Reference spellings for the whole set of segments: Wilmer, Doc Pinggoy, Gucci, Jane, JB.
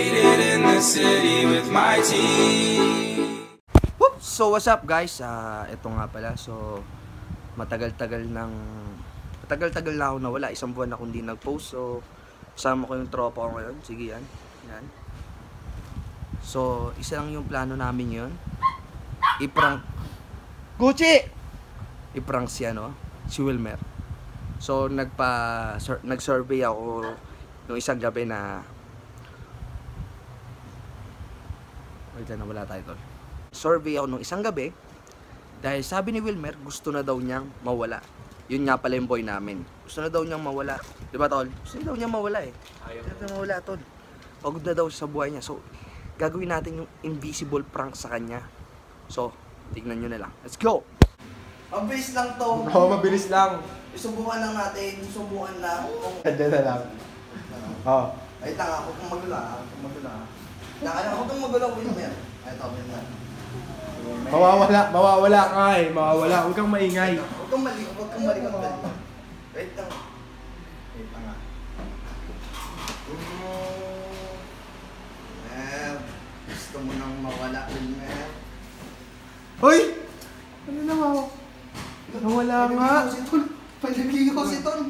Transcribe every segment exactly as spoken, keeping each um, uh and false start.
Faded in the city with my team. Whoops! So what's up guys? Uh, ito nga pala. So matagal-tagal ng matagal-tagal na ako nawala. Isang buwan akong hindi nag-post. So kasama ko yung tropa ko ngayon. Sige yan. Yan. So isa lang yung plano namin yun. Iprank Gucci! Iprank si ano? Si Wilmer. So nagpa sur, nag-survey ako nung isang gabi na na wala tayo tol. Survey ako nung isang gabi dahil sabi ni Wilmer gusto na daw niyang mawala. Yun nga pala yung boy namin. Gusto na daw niyang mawala. Diba tol? Gusto na daw niyang mawala eh. Ayaw na daw mawala tol. Pagod na daw sa buhay niya. So gagawin natin yung invisible prank sa kanya. So tignan nyo na lang. Let's go! Mabilis lang to. Oo, mabilis lang. Isubukan lang natin. Isubukan lang. Ganda na lang. Oo. Ay tanga ako kung magula. Kung magula. Nakala ko kung magulaw Wilmer. Ay, ito, Wilmer. Mawawala, mawawala ka eh. Mawawala, huwag kang maingay. Huwag kang mali, huwag kang mali. Wait lang. Wait lang nga. Wilmer, gusto mo nang mawala, Wilmer. Hoy! Ano na ako? Nawala nga. Palagi ko si Ton.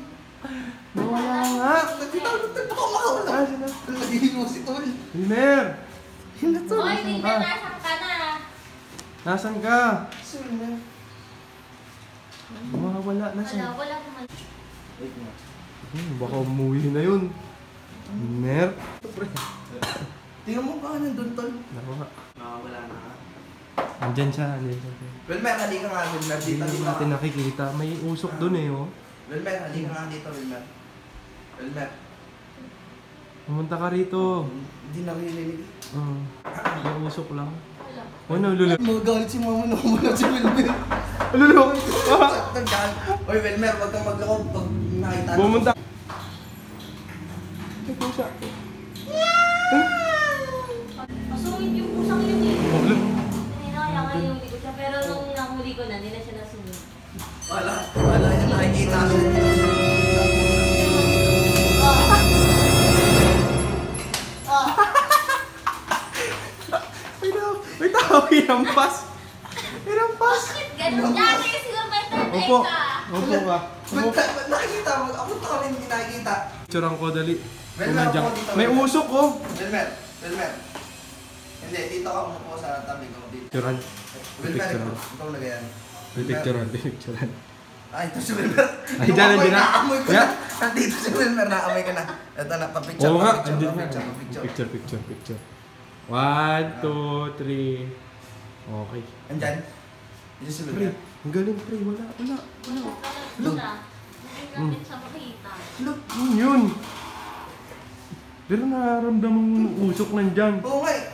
Nawala nga. Nagtitawag ako makawala. Palagi ko si Ton. Wilmer! Hoy, hindi na nasan ka na. Nasan ka? Wilmer. Wala, nasan? Wala, wala naman. Wait nga. Hmm, baka umuwi na yun. Wilmer. Tingnan mo ka nandun, tol. Nakawala. Nakawala na ka. Andyan siya, andyan siya. Wilmer, halika nga, Wilmer. Dito, dito. Hindi natin nakikita. May usok dun eh, oh. Wilmer, halika nga dito, Wilmer. Wilmer. Pumunta ka rito. Hindi narinig. Oo. Nausok lang. Wala. Ano, lulu? Magalit si mama na kumulot si Wilmer. Lulu! Saktan ka. Uy, Wilmer, huwag kang maglakot pag nakita na. Bumunta. Ay, pusa. Masungit yung pusang yun eh. Maglap. Kaya nga yung likod siya, pero nung nakuli ko na, hindi na siya nasungit. Wala. Wala yan. Nakikita siya. Irampas! Irampas! Bakit ganun? Lagi siguro may tatay ka! Opo ba? Ba't nakikita mo? Ako ito rin ginakita. Picturean ko dali. May usok ko! Wilmer! Wilmer! Hindi, dito ka umupo sa tabi ko. Picturean. Wilmer, ito ang lagayan. Picturean, picturean. Ay, ito si Wilmer! Ay, dyan na dinaamoy ko na! Nandito si Wilmer, naamoy ka na. Ito na, papicture, papicture, papicture. Picture, picture, picture. One, two, three. Okay. Andyan? Dito si Wilmer. Ang galing, pre. Wala, wala, wala. Look! Hindi natin siya makita. Look! Yun! Pero nararamdaman yung usok nandyan. Oo nga eh!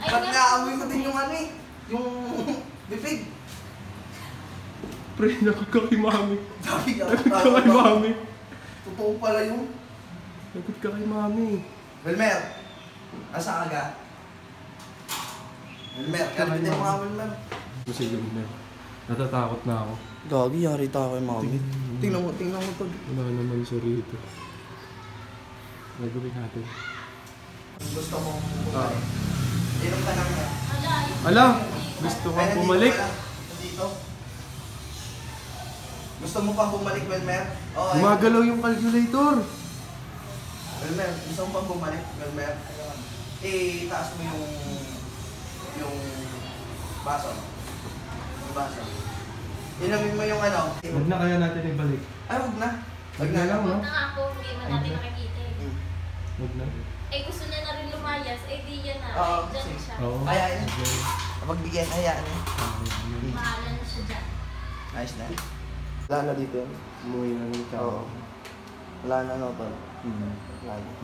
Ba't naamoy ko din yung ano eh? Yung bibig. Pre, nakagkaki mami. Nakagkaki mami. Totoo pala yun. Nakagkaki mami. Wilmer! Asa ka ga? Wilmer, kalimutin mo nga Wilmer. Kasi Wilmer, natatakot na ako. Gagi, harita ako yung mami. Tingnan mo, tingnan mo ito. Wala naman siya rito. Nagawin natin. Gusto kong bumalik. Inom ka lang yan. Ala, gusto kong bumalik. Dito. Gusto mo pang bumalik, Wilmer? Gumagalaw yung calculator. Wilmer, gusto mo pang bumalik, Wilmer? Eh, taas mo yung... yung baso. Yung baso. Inamin mo yung ano. Huwag na kaya natin ibalik. Ay, huwag na. Huwag na lang, no? Huwag na ako. Hindi man natin nakikita eh. Huwag na. Eh, gusto niya na rin lumayas. Eh, di yan na. Oo. Diyan siya. Hayaan. Pagbigyan, hayaan. Mahalan na siya dyan. Ayos na. Wala na dito yun. Umuwi na ng tao. Oo. Wala na no, pal.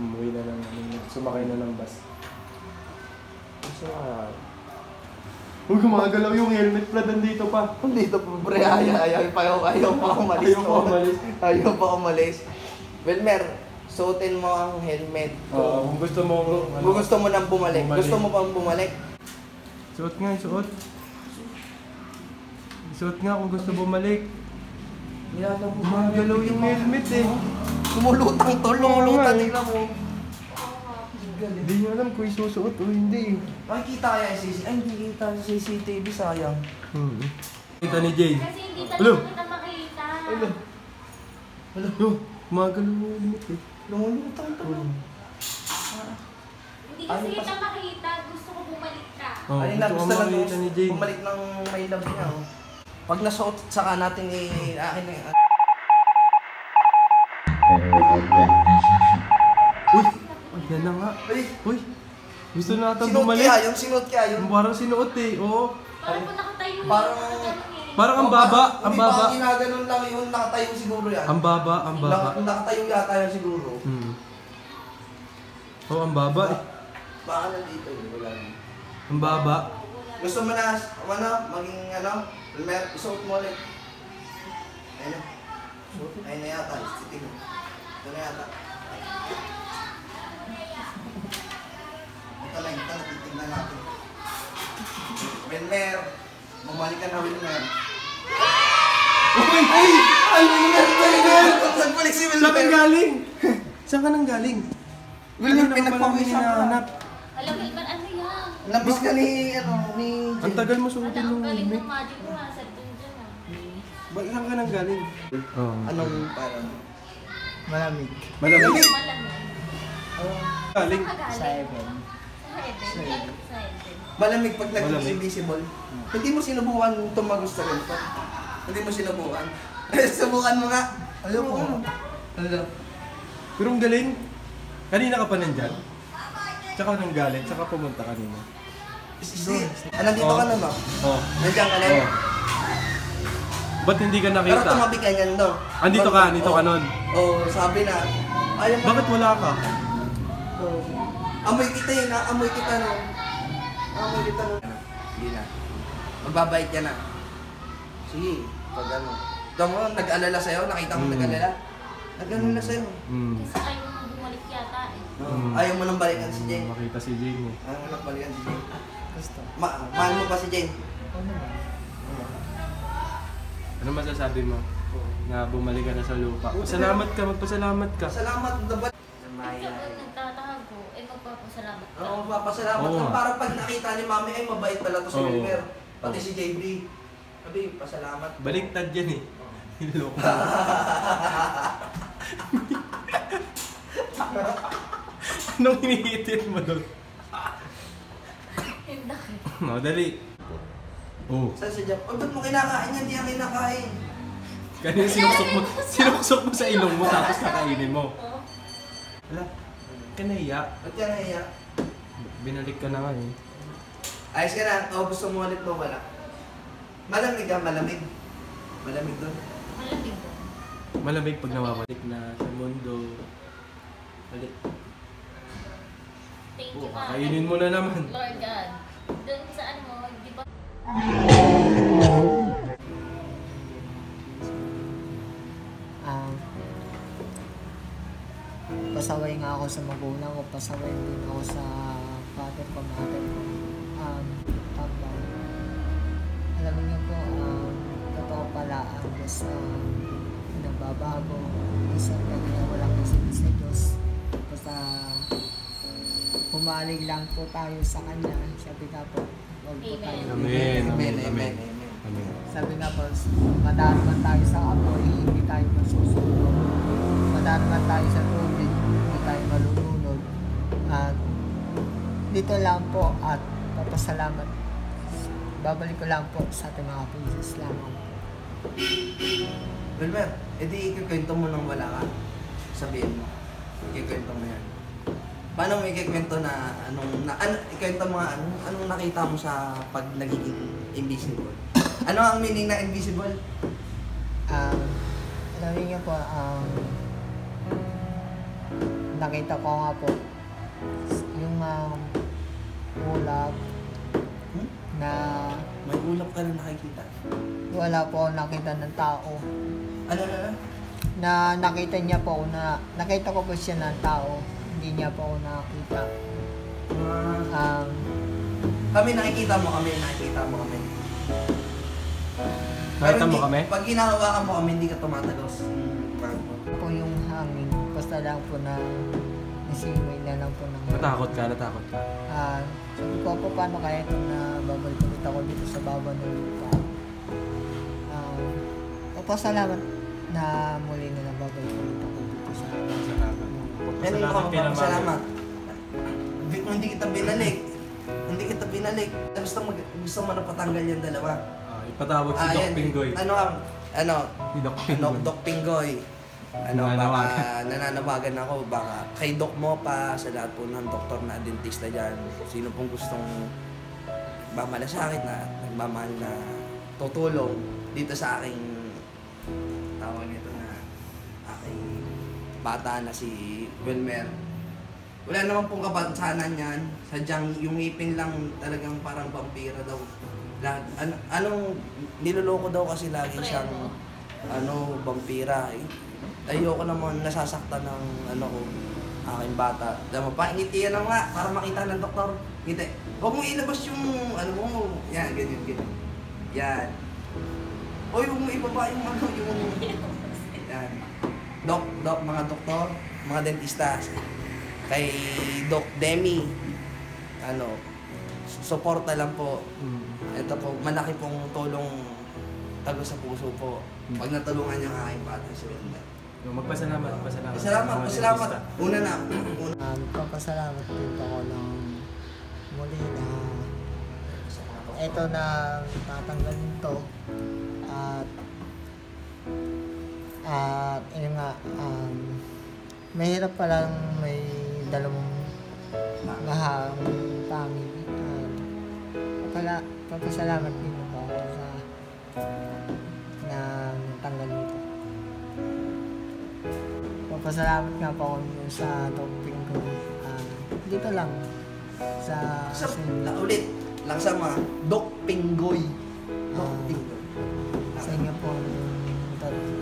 Umuwi na lang. Sumakay na ng bus. Gusto na. Huwag gumagalaw yung helmet pala, nandito pa. Nandito pa, pre. Ayaw pa ako malis. Ayaw pa ako malis. Ayaw pa ako malis. Wilmer, suotin mo ang helmet. Oo, kung gusto mo... Kung gusto mo nang bumalik. Gusto mo pang bumalik. Suot nga, suot. Suot nga kung gusto bumalik. Gumagalaw yung helmet eh. Lumulutang to, lumulutang nila mo. Hindi nyo alam kung isusuot o hindi. Ay, kita kaya yung C C T V. Ay, hindi kita yung C C T V, sayang. Hmm. Kita ni Jane. Kasi hindi talaga kita makita. Alo. Alo. Alo. Magalaw mo ulit eh. Lumulutan ka lang. Hindi kasi kita makita. Gusto ko bumalik ka. Ay, gusto lang bumalik ng may love niya. Pag nasuot saka natin eh, akin eh. Uy! Ayan na nga. Uy! Gusto na natin bumalik. Sinuot kaya yung sinuot kaya yung. Parang sinuot eh. Oo. Parang nakatayo. Parang... Parang ang baba. Ang baba. Hindi ba ginaganon lang yun. Nakatayo siguro yan. Ang baba. Ang baba. Nakatayo yata yan siguro. Oo, ang baba eh. Baka nandito yun. Wala yun. Ang baba. Gusto mo na maging ano? Isuot mo ulit. Ayun na. Ayun na yata. Ito na yata. Ito lang. Ito na. Titignan natin. Wilmer. Bumalik ka na, Wilmer. Uy! Ay! Ay! Wilmer! Nagbalik si Wilmer! Saan ka galing? Saan ka nang galing? Wilmer, pinagpawin na hanap. Alam, Wilmer, ano yan? Labis ka ni... Ang tagal mo sumitin nung Wilmer. Ang magic mo, ha? Sartong dyan, ha? Ba't saan ka nang galing? Anong parang... Malamig. Malamig? Malamig. Galing? Sa heaven. Sa heaven? Sa heaven. Malamig pag nag-invisible. Hmm. Hindi mo sinubukan tumagos sa ganito. Hindi mo sinubukan. Subukan mo nga. Ayaw ko. Ano? Pero ang galing. Kanina ka pa nandyan? Tsaka nang galing. Tsaka pumunta kanina. See? Anong dito oh. ka naman? Oo. Oh. Nandyan ka na yun? Oh. Ba't hindi ka nakita? Pero tumabi ka yan doon. Andito ka? Andito oh. ka nun? Oo. Oh, sabi na. Ayaw Bakit wala ka? Oh. Amoy kita yun ha. Amoy kita no. Amoy kita no. Hindi na. Magbabait yan na. Sige. Pag ano. Ito mo, nag-alala sa'yo. Nakita mo mm. nag-alala. Nag-alala sa'yo. Mm. Kasi ayaw mo bumalik yata eh. Mm. Ayaw mo nang balikan si Jane. Makita si Jane eh. Ayaw mo nang balikan si Jane. Ma mahal mo pa si Jane? Ano ba? Ano masasabi mo? Na bumalik ka na sa lupa. Salamat ka. Magpasalamat ka. Salamat na ba? Salamat ka. Oo, papasalamat ka. Parang pag nakita ni Mami ay mabait pala to si Wilmer. Pati si J B. Sabi, pasalamat. Baliktad yan eh. Niloko. Anong hinihitin mo doon? Hindi. No, dali. Oh. Saan si Jam? O, ba't mo kinakain yan? Di yan kinakain. Kanina sinuksok mo sa ilong mo tapos nakainin mo. Wala. Ba't ka nahiya? Ba't ka nahiya? Binalik ka na nga eh. Ayos ka na. O, gusto mo ulit mo wala. Malamig ah, malamig. Malamig doon. Malamig doon. Malamig pag nawawalik na sa mundo. Balik. Thank you, Mama. Kainin mo na naman. Lord God. Doon saan mo, di ba? Pasaway nga ako sa magulang ko, pasaway din ako sa father ko, mother ko. Um, papa. Alam niyo po, um, totoo pala ang Diyos na nagbabago. Isang kanya walang isip sa Diyos. Basta humaling lang po tayo sa Kanya. Sabi nga po, huwag po tayo. Amen. Amen. Amen. Amen. Sabi nga po, madaan man tayo sa apoy, hindi tayo masusunod. Madaan man tayo sa tubig. Tayo malulunod at dito lang po at papasalamat babalik ko lang po sa ating mga princess lamang po. Wilmer, edi ikikwento mo nang wala ka, sabihin mo, ikikwento mo yan. Paano mo ikikwento na anong, na, an, ikikwento mo nga anong, anong nakita mo sa pag nagiging invisible? Ano ang meaning na invisible? Um, alam niyo po, um, nakita ko nga po yung um, ulap hmm? na... May ulap ka na nakikita? Wala po nakita ng tao. Ano na lang? Na nakita niya po na... Nakita ko po siya ng tao. Hindi niya po nakita. Uh, um, kami nakikita mo kami, nakikita mo kami. Nakita mo kami? Pag hinahawakan mo kami, hindi ka tumatagos. Parang po. Po yung hangin. Basta lang po na kasi may na lang po ng... Natakot ka? Natakot ka? Ah, sabi ko po paano kaya ito na babalik ulit ako dito sa baba ng lupa. Ah, papasalamat na muli na babalik ulit ako dito sa baba. Salamat. Papasalamat pinamahal. Hindi kita binalik. Hindi kita binalik. Gusto mo, gusto mo na patanggal yung dalawa. Ah, ipatawag si Doc Pinggoy. Ano ang... Ano, Doc Pinggoy, ano, baka nananawagan ako, baka kay Doc mo pa, sa lahat po ng doktor na dentista dyan, sino pong gustong mamalasakit na, nagmamahal na tutulong dito sa aking, tawag nito na, aking bata na si Wilmer. Wala naman pong kabansanan yan, sadyang yung ngipin lang talagang parang vampira daw. An anong niloloko daw kasi lagi siyang ano, vampira eh. Ayoko naman nasasaktan ng ano ko, aking bata. Dama pa, ngiti yan nga para makita ng doktor. Ngiti. Huwag mong ilabas yung ano mo. Yan, ganyan, ganyan. Yan. Oy, huwag mong ibaba yung ano yung... Yan. Dok, dok, mga doktor, mga dentista. Kay Doc Demi. Ano, suporta lang po. Ito po, malaki pong tulong tago sa puso po. Pag natulungan niyo ang aking bata, so yun na. Magpasalamat, magpasalamat. Salamat, salamat. Una na. Uh, magpapasalamat din ako ng muli na ito na tatanggal nito. At at yun nga, um, mahirap palang may dalawang mahang family. Pala, papasalamat din ako sa na natanggal nito. Papasalamat nga po ako sa Doc Pinggoy. Uh, dito lang. Sa... sa ulit. Lang sa mga Doc Pinggoy. Doc Pinggoy. Uh, sa inyo po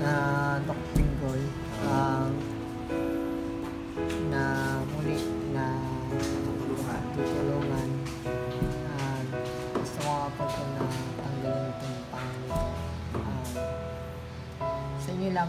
na Doc Pinggoy. Uh, na muli na tutulungan. Lang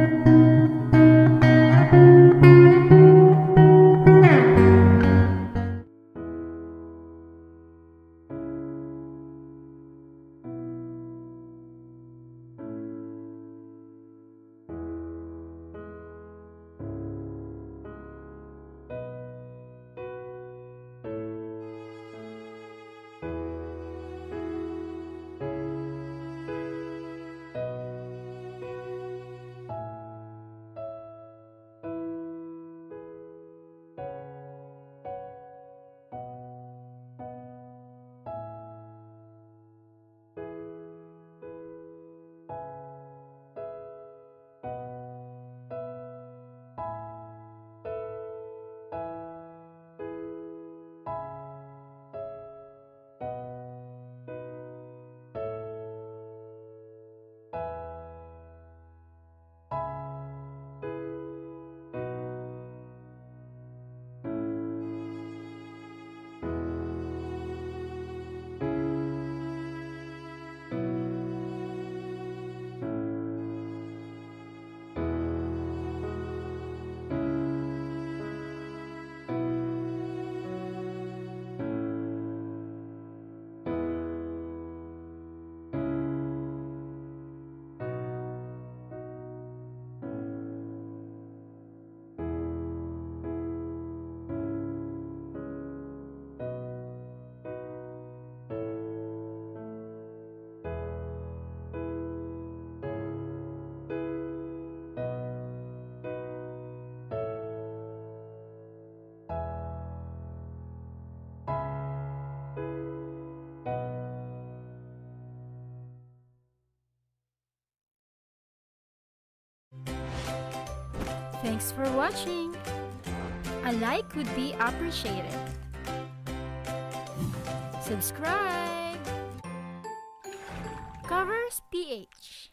Thanks for watching! A like would be appreciated. Subscribe! Covers P H.